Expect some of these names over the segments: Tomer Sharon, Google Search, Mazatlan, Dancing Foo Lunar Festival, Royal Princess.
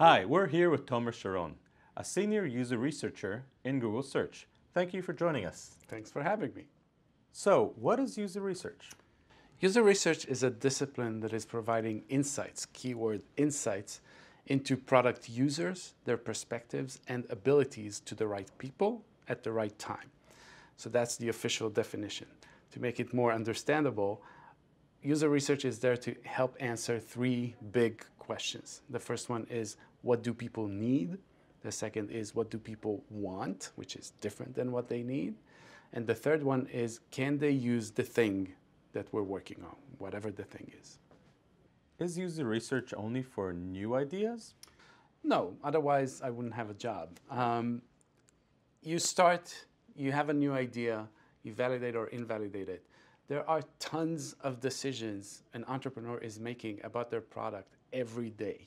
Hi, we're here with Tomer Sharon, a senior user researcher in Google Search. Thank you for joining us. Thanks for having me. So, what is user research? User research is a discipline that is providing insights, keyword insights, into product users, their perspectives, and abilities to the right people at the right time. So that's the official definition. To make it more understandable, user research is there to help answer three big questions. The first one is, what do people need? The second is, what do people want, which is different than what they need? And the third one is, can they use the thing that we're working on, whatever the thing is? Is user research only for new ideas? No, otherwise I wouldn't have a job. You have a new idea, you validate or invalidate it. There are tons of decisions an entrepreneur is making about their product every day.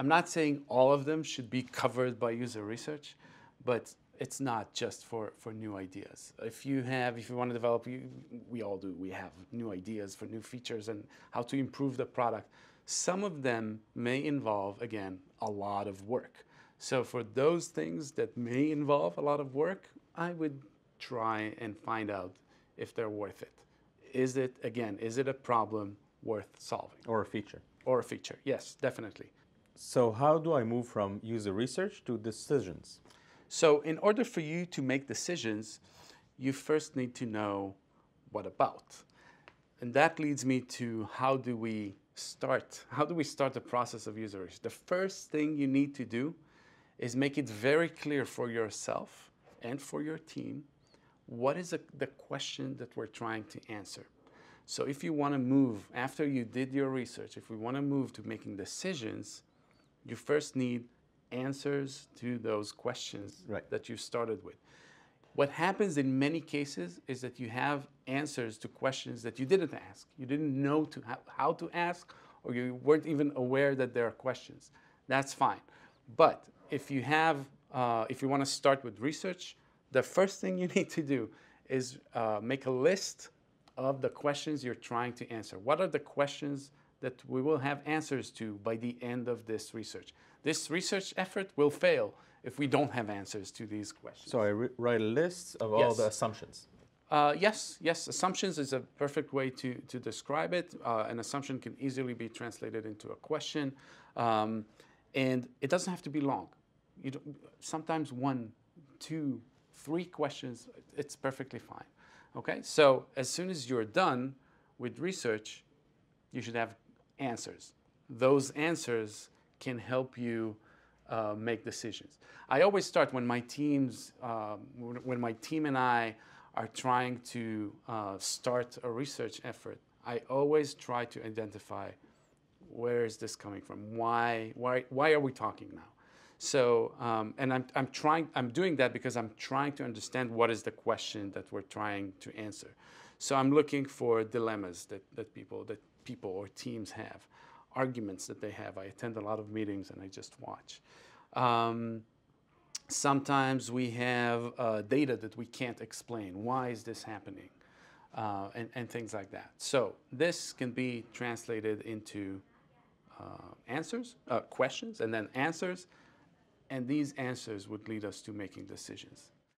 I'm not saying all of them should be covered by user research, but it's not just for new ideas. If you want to develop, we all do, we have new ideas for new features and how to improve the product. Some of them may involve, again, a lot of work. So for those things that may involve a lot of work, I would try and find out if they're worth it. Is it a problem worth solving? Or a feature. Or a feature, yes, definitely. So how do I move from user research to decisions? So in order for you to make decisions, you first need to know what about. And that leads me to how do we start the process of user research? The first thing you need to do is make it very clear for yourself and for your team what is the question that we're trying to answer. So if you want to move, after you did your research, if we want to move to making decisions, you first need answers to those questions that you started with. What happens in many cases is that you have answers to questions that you didn't ask. You didn't know how to ask, or you weren't even aware that there are questions. That's fine. But if you want to start with research, the first thing you need to do is make a list of the questions you're trying to answer. What are the questions that we will have answers to by the end of this research? This research effort will fail if we don't have answers to these questions. So I write a list of all the assumptions. Yes, assumptions is a perfect way to describe it. An assumption can easily be translated into a question. And it doesn't have to be long. Sometimes 1, 2, 3 questions, it's perfectly fine. Okay, so as soon as you're done with research, you should have answers. Those answers can help you make decisions. I always start when my team and I are trying to start a research effort, I always try to identify, where is this coming from? Why are we talking now? So, and I'm doing that because I'm trying to understand what is the question that we're trying to answer. So I'm looking for dilemmas that people or teams have, arguments that they have. I attend a lot of meetings and I just watch. Sometimes we have data that we can't explain. Why is this happening? And things like that. So this can be translated into questions, and then answers. And these answers would lead us to making decisions.